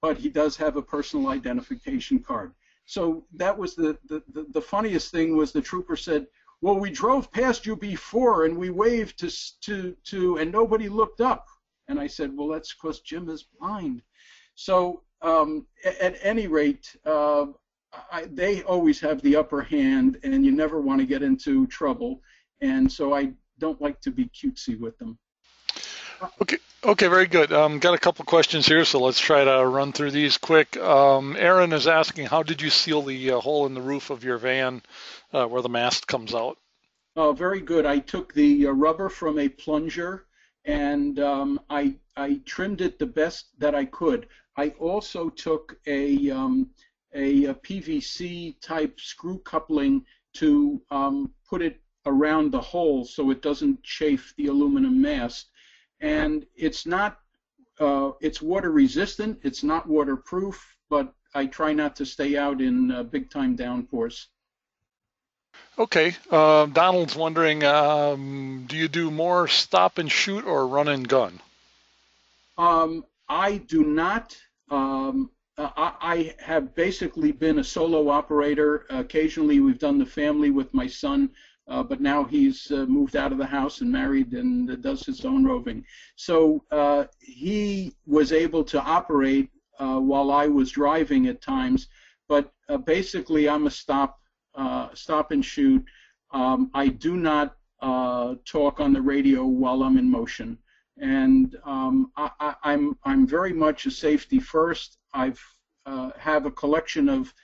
but he does have a personal identification card. So that was the, the, the, the funniest thing was the trooper said, well, we drove past you before, and we waved to, to, to and nobody looked up. And I said, well, that's because Jim is blind. So um, at, at any rate, uh, I, they always have the upper hand, and you never want to get into trouble. And so I don't like to be cutesy with them. Okay. Okay. Very good. Um, got a couple questions here, so let's try to run through these quick. Um, Aaron is asking, how did you seal the uh, hole in the roof of your van uh, where the mast comes out? Uh, very good. I took the uh, rubber from a plunger, and um, I I trimmed it the best that I could. I also took a um, a, a P V C type screw coupling to um, put it around the hole so it doesn't chafe the aluminum mast. And it's not, uh, it's water resistant, it's not waterproof, but I try not to stay out in uh, big time downpours. Okay, uh, Donald's wondering, um, do you do more stop and shoot or run and gun? Um, I do not. Um, I, I have basically been a solo operator. Occasionally we've done the family with my son. Uh, but now he's uh, moved out of the house and married and uh, does his own roving. So uh, he was able to operate uh, while I was driving at times, but uh, basically I'm a stop, uh, stop and shoot. Um, I do not uh, talk on the radio while I'm in motion, and um, I, I, I'm I'm very much a safety first. I've uh, have a collection of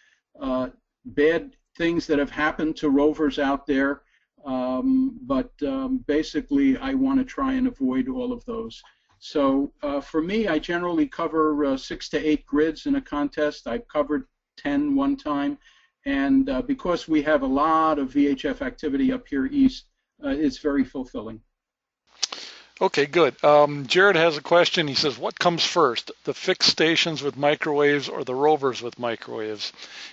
uh, bad things that have happened to rovers out there. Um, but um, basically, I want to try and avoid all of those. So uh, for me, I generally cover uh, six to eight grids in a contest. I've covered ten one time. And uh, because we have a lot of V H F activity up here east, uh, it's very fulfilling. Okay, good. Um, Jared has a question. He says, what comes first, the fixed stations with microwaves or the rovers with microwaves?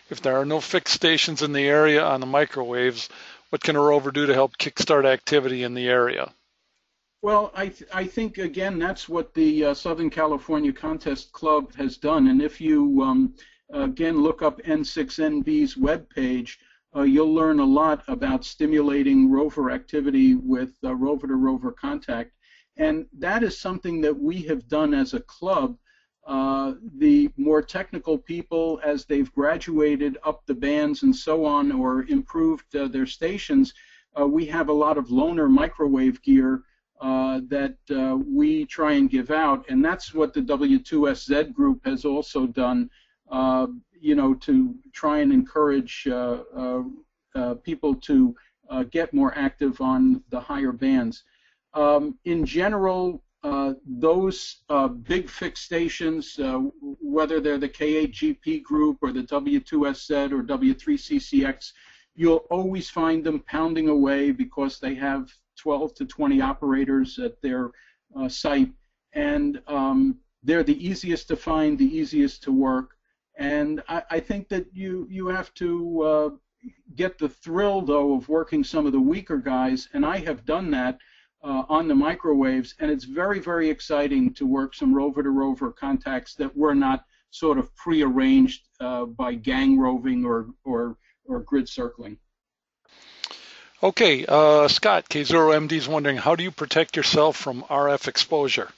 If there are no fixed stations in the area on the microwaves, what can a rover do to help kickstart activity in the area? Well, I, th I think, again, that's what the uh, Southern California Contest Club has done. And if you, um, again, look up N six N B's webpage, uh, you'll learn a lot about stimulating rover activity with uh, rover-to-rover contact. And that is something that we have done as a club. Uh, the more technical people, as they've graduated up the bands and so on, or improved uh, their stations, uh, we have a lot of loaner microwave gear uh, that uh, we try and give out, and that's what the W two S Z group has also done, uh, you know, to try and encourage uh, uh, uh, people to uh, get more active on the higher bands. Um, in general, Uh, those uh, big fixed stations, uh, whether they're the K eight G P group or the W two S Z or W three C C X, you'll always find them pounding away because they have twelve to twenty operators at their uh, site. And um, they're the easiest to find, the easiest to work. And I, I think that you, you have to uh, get the thrill, though, of working some of the weaker guys, and I have done that. Uh, on the microwaves, and it's very, very exciting to work some rover-to-rover contacts that were not sort of prearranged uh, by gang roving or, or, or grid circling. Okay, uh, Scott, K zero M D is wondering, how do you protect yourself from R F exposure?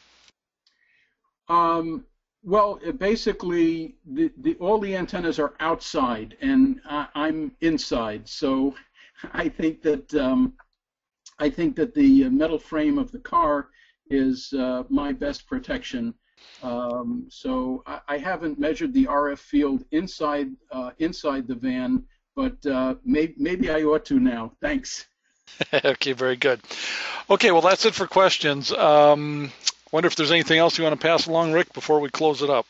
Um, well, basically, the, the, all the antennas are outside, and I, I'm inside, so I think that um, I think that the metal frame of the car is uh, my best protection. Um, so I, I haven't measured the R F field inside uh, inside the van, but uh, may, maybe I ought to now. Thanks. Okay, very good. Okay, well, that's it for questions. Um, wonder if there's anything else you want to pass along, Rick, before we close it up.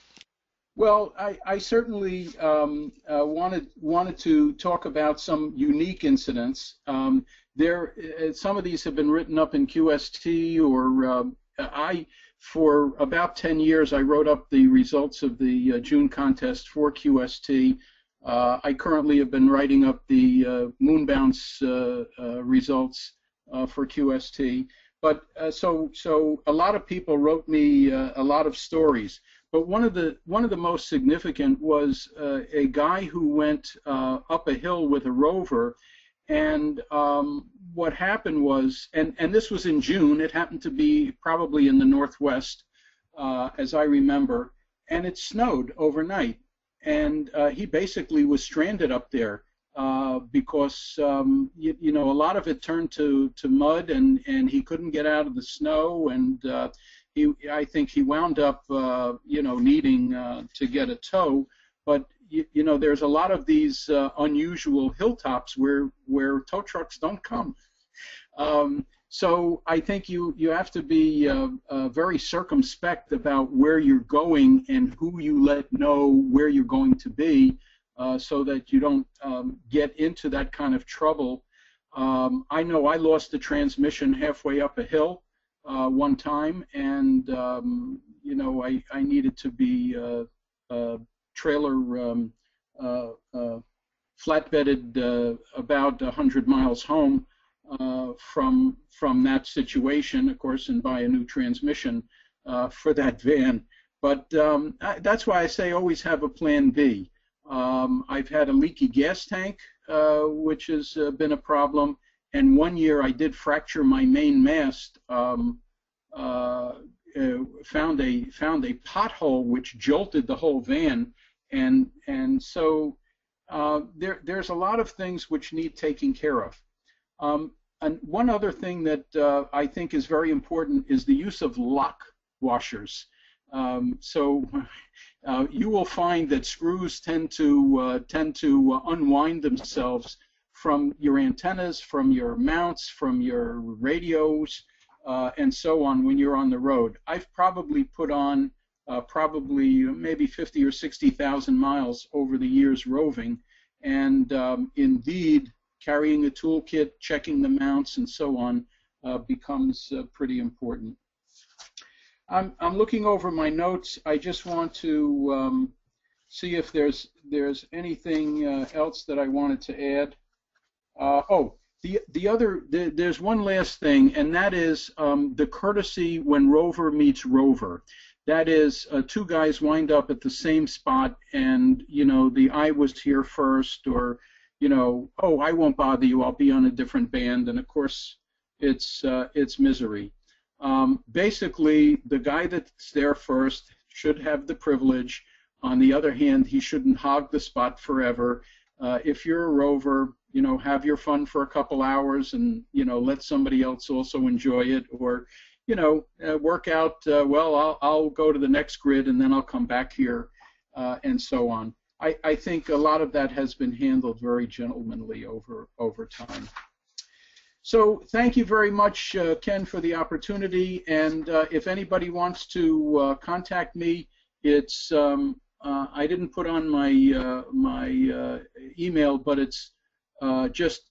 Well, I, I certainly um, uh, wanted wanted to talk about some unique incidents. Um, there, uh, some of these have been written up in Q S T, or uh, I, for about ten years, I wrote up the results of the uh, June contest for Q S T. Uh, I currently have been writing up the uh, Moonbounce uh, uh, results uh, for Q S T. But uh, so so a lot of people wrote me uh, a lot of stories. But one of the one of the most significant was uh, a guy who went uh, up a hill with a rover, and um, what happened was, and and this was in June. It happened to be probably in the Northwest, uh, as I remember, and it snowed overnight. and uh, he basically was stranded up there uh, because um, you, you know, a lot of it turned to to mud, and and he couldn't get out of the snow, and uh, he I think he wound up uh, you know, needing uh, to get a tow. But you, you know, there's a lot of these uh, unusual hilltops where where tow trucks don't come. Um, So I think you, you have to be uh, uh, very circumspect about where you're going and who you let know where you're going to be, uh, so that you don't um, get into that kind of trouble. Um, I know I lost the transmission halfway up a hill uh, one time, and um, you know, I, I needed to be uh, uh, trailer um, uh, uh, flatbedded uh, about one hundred miles home Uh, from from that situation, of course, and buy a new transmission uh, for that van. But um, I, that's why I say always have a plan B. Um, I've had a leaky gas tank, uh, which has uh, been a problem. And one year I did fracture my main mast. Um, uh, uh, found a found a pothole which jolted the whole van, and and so uh, there there's a lot of things which need taking care of. Um, and one other thing that uh, I think is very important is the use of lock washers. Um, so uh, you will find that screws tend to uh, tend to unwind themselves from your antennas, from your mounts, from your radios, uh, and so on when you're on the road. I've probably put on uh, probably maybe fifty or sixty thousand miles over the years roving, and um, indeed, carrying a toolkit, checking the mounts, and so on uh, becomes uh, pretty important. I'm, I'm looking over my notes. I just want to um, see if there's there's anything uh, else that I wanted to add. Uh, oh, the the other the, there's one last thing, and that is um, the courtesy when rover meets rover. That is, uh, two guys wind up at the same spot, and you know, the I was here first, or you know, oh, I won't bother you, I'll be on a different band, and of course, it's uh, it's misery. Um, basically, the guy that's there first should have the privilege. On the other hand, he shouldn't hog the spot forever. Uh, if you're a rover, you know, have your fun for a couple hours, and you know, let somebody else also enjoy it, or you know, uh, work out. Uh, well, I'll I'll go to the next grid, and then I'll come back here, uh, and so on. I, I think a lot of that has been handled very gentlemanly over, over time. So thank you very much, uh, Ken, for the opportunity. And uh, if anybody wants to uh, contact me, it's um, uh, I didn't put on my, uh, my uh, email, but it's uh, just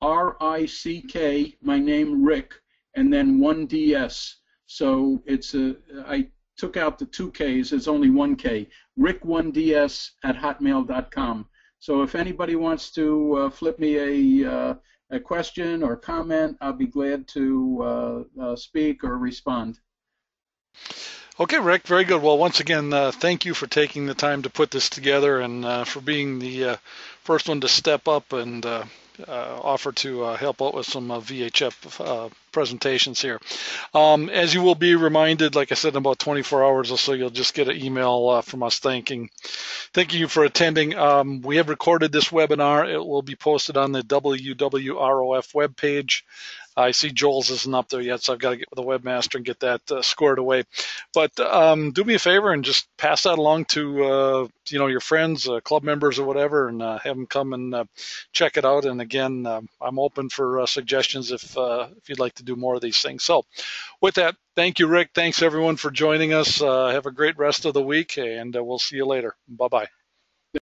R I C K, my name, Rick, and then one D S. So it's a, I took out the two Ks, it's only one K, Rick one D S at hotmail dot com. So if anybody wants to uh, flip me a, uh, a question or comment, I'll be glad to uh, uh, speak or respond. Okay, Rick, very good. Well, once again, uh, thank you for taking the time to put this together, and uh, for being the uh, first one to step up and uh, Uh, offer to uh, help out with some uh, V H F uh, presentations here. Um, as you will be reminded, like I said, in about twenty-four hours or so, you'll just get an email uh, from us thanking, thanking you for attending. Um, we have recorded this webinar. It will be posted on the W W R O F webpage. I see Joel's isn't up there yet, so I've got to get with the webmaster and get that uh, squared away. But um, do me a favor and just pass that along to uh, you know, your friends, uh, club members, or whatever, and uh, have them come and uh, check it out. And again, um, I'm open for uh, suggestions if uh, if you'd like to do more of these things. So, with that, thank you, Rick. Thanks everyone for joining us. Uh, have a great rest of the week, and uh, we'll see you later. Bye bye.